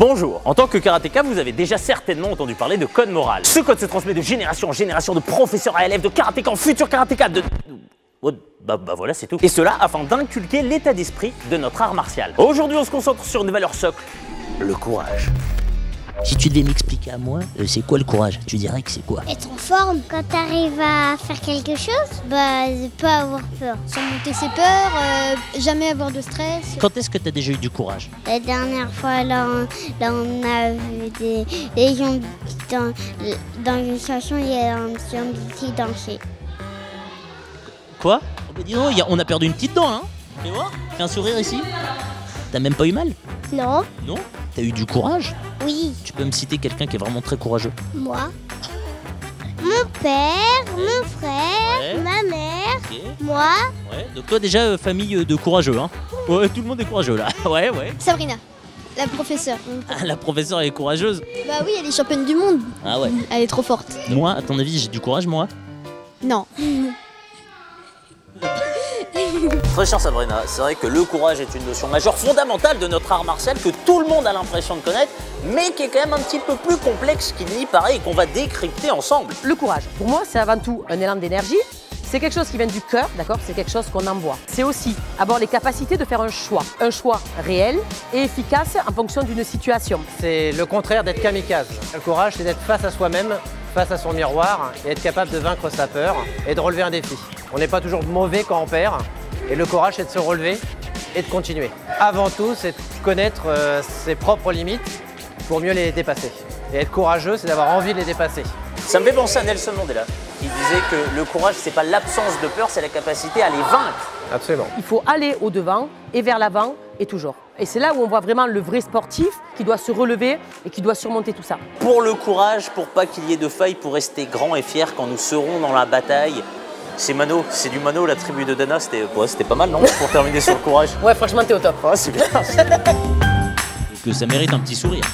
Bonjour, en tant que karatéka, vous avez déjà certainement entendu parler de code moral. Ce code se transmet de génération en génération, de professeur à élève, de karatéka en futur karatéka, de... Bah voilà, c'est tout. Et cela afin d'inculquer l'état d'esprit de notre art martial. Aujourd'hui, on se concentre sur une valeur socle, le courage. Si tu devais m'expliquer à moi, c'est quoi le courage? Tu dirais que c'est quoi? Être en forme. Quand t'arrives à faire quelque chose, bah, pas avoir peur. Surmonter ses peurs, jamais avoir de stress. Quand est-ce que t'as déjà eu du courage? La dernière fois, là on a vu des gens dans une chanson, il y a un petit homme qui dansait. Quoi? Bah, dis donc, on a perdu une petite dent, hein? Fais voir, fais un sourire ici. T'as même pas eu mal? Non. Non? T'as eu du courage? Oui. Tu peux me citer quelqu'un qui est vraiment très courageux? Moi. Mon père, mon frère, ma mère, moi. Ouais, donc toi déjà, famille de courageux, hein? Ouais, tout le monde est courageux là. Ouais, ouais. Sabrina, la professeure. Ah, la professeure, elle est courageuse? Bah oui, elle est championne du monde. Ah ouais. Elle est trop forte. Moi, à ton avis, j'ai du courage, moi? Non. Très chère Sabrina, c'est vrai que le courage est une notion majeure fondamentale de notre art martial que tout le monde a l'impression de connaître, mais qui est quand même un petit peu plus complexe qu'il n'y paraît et qu'on va décrypter ensemble. Le courage, pour moi, c'est avant tout un élan d'énergie, c'est quelque chose qui vient du cœur, d'accord, c'est quelque chose qu'on envoie. C'est aussi avoir les capacités de faire un choix réel et efficace en fonction d'une situation. C'est le contraire d'être kamikaze. Le courage, c'est d'être face à soi-même, face à son miroir et être capable de vaincre sa peur et de relever un défi. On n'est pas toujours mauvais quand on perd. Et le courage, c'est de se relever et de continuer. Avant tout, c'est de connaître ses propres limites pour mieux les dépasser. Et être courageux, c'est d'avoir envie de les dépasser. Ça me fait penser à Nelson Mandela, qui disait que le courage, c'est pas l'absence de peur, c'est la capacité à les vaincre. Absolument. Il faut aller au-devant et vers l'avant et toujours. Et c'est là où on voit vraiment le vrai sportif qui doit se relever et qui doit surmonter tout ça. Pour le courage, pour pas qu'il y ait de failles, pour rester grand et fier quand nous serons dans la bataille, c'est Mano, c'est du Mano, la tribu de Dana, c'était pas mal, non? Pour terminer sur le courage. Ouais, franchement, t'es au top. Ouais, c'est bien. Que ça mérite un petit sourire.